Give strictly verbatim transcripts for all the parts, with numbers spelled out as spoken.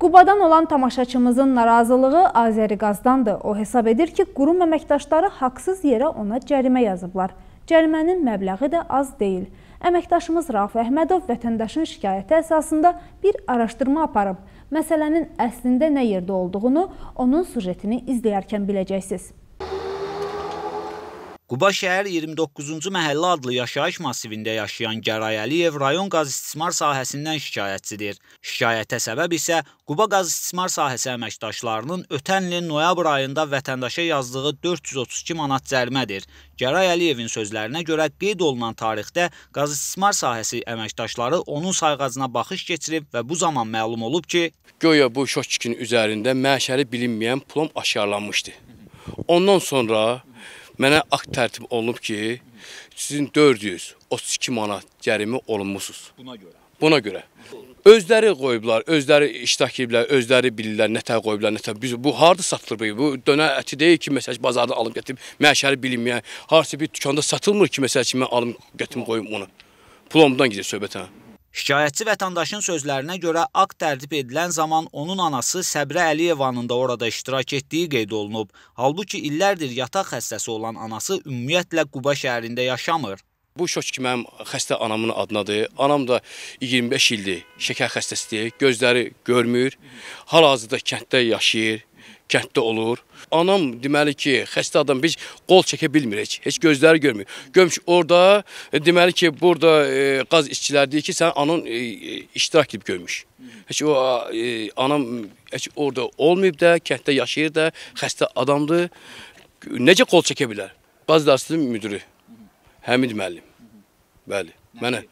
Qubadan olan tamaşaçımızın narazılığı Azəriqazdandır. O hesab edir ki, qurum əməkdaşları haqsız yerə ona cərimə yazıblar. Cərimənin məbləği də az deyil. Əməkdaşımız Rafı Əhmədov vətəndaşın şikayəti əsasında bir araşdırma aparıb. Məsələnin əslində nə yerdə olduğunu onun süjetini izləyərkən biləcəksiniz. Quba şəhər iyirmi doqquzuncu məhəllə adlı yaşayış masivində yaşayan Gəray Əliyev rayon qaz istismar sahəsindən şikayətçidir. Şikayətə səbəb isə Quba qaz istismar sahəsi əməkdaşlarının ötən ilin noyabr ayında vətəndaşa yazdığı dörd yüz otuz iki manat cərimədir. Gəray Əliyevin sözlərinə görə qeyd olunan tarixdə qaz istismar sahəsi əməkdaşları onun sayğacına baxış keçirib və bu zaman məlum olub ki, göyə bu şotkinin üzərində məşəri bilinməyən plom aşkarlanmışdı. Ondan sonra mənə akt tərtib olunub ki, sizin dörd yüz otuz iki manat cərimi olunmuşsunuz. Buna görə. Buna görə. Özləri qoyublar, özləri iştirak ediblər, özləri bilirlər, nətə qoyublar, nətə. Biz bu harda satılır? Bu dönə əti deyil ki, məsələn, bazarda alıb gətirib, məşəri bilinməyən, harcı bir tükanda satılmır ki, məsələn, ki, mən alıb gətirib qoyum onu. Plomdan gedir söhbətə. Şikayətçi vətəndaşın sözlərinə görə akt tərtib edilən zaman onun anası Səbrə Əliyevanın da orada iştirak etdiyi qeyd olunub. Halbuki illərdir yataq xəstəsi olan anası ümumiyyətlə Quba şəhərində yaşamır. Bu şok ki, mənim xəstə anamın adınadır. Anam da iyirmi beş ildir şəkər xəstəsidir, gözləri görmür, hal-hazırda kənddə yaşayır. Kənddə olur. Anam deməli ki, xəstə adam biz qol çəkə bilmirik, heç gözləri görmür. Görmüş orada, deməli ki, burada e, qaz işçiləri deyir ki, sən anan e, iştirak edib görmüş. Heç o e, anam heç orada olmayıb da, kənddə yaşayır da, xəstə adamdır. Necə qol çəkə bilər? Qaz dairəsinin müdürü Həmid müəllim. Bəli, mənə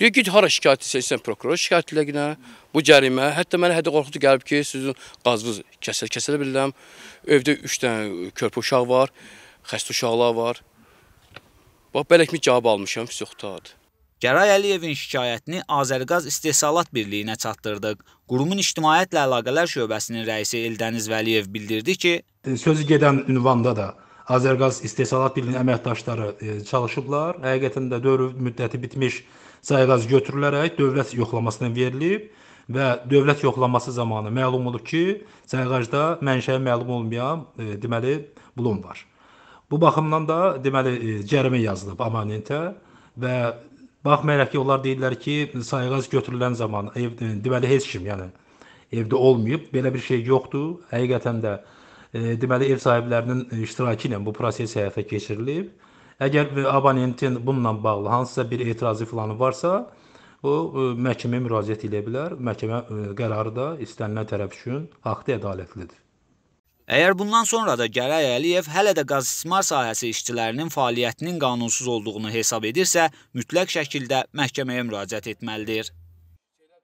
deyir ki, hara şikayət edirsən, prokuror şikayət edilə günə, bu cərimə, hətta mənə hədə qorxudu gəlib ki, sizin qazınız kəsələ, kəsələ bilirəm, evdə üç dənə körpə uşaq var, xəstə uşaqlar var. Bax, beləkmi cavab almışam, soxtadı. Gəray Əliyevin şikayətini Azərqaz İstehsalat Birliyinə çatdırdıq. Qurumun İctimaiyyətlə Əlaqələr Şöbəsinin rəisi Eldəniz Vəliyev bildirdi ki, sözü gedən ünvanda da Azərqaz İstehsalat Birliyinin əməkdaşları çalışıblar. Həqiqətən də dövr müddəti bitmiş sayğaz götürülərək dövlət yoxlamasına verilib və dövlət yoxlaması zamanı məlum olub ki, sayğacda mənşəyi məlum olmayan e, deməli blom var. Bu baxımdan da deməli e, cərimə yazılıb abonentə və baxmayaraq ki, onlar deyirlər ki, sayğaz götürülən zaman ev, deməli heç kim yəni evdə olmayıb, belə bir şey yoxdur. Həqiqətən də e, deməli ev sahiblərinin iştirakı ilə bu proses həyata keçirilib. Əgər abonentin bununla bağlı hansısa bir etirazı filanı varsa, o məhkəməyə müraciət edə bilər. Məhkəmə qərarı da istənilən tərəf üçün haqlı, ədalətlidir. Əgər bundan sonra da Gəray Əliyev hələ də qaz istismar sahəsi işçilərinin fəaliyyətinin qanunsuz olduğunu hesab edirsə, mütləq şəkildə məhkəməyə müraciət etməlidir.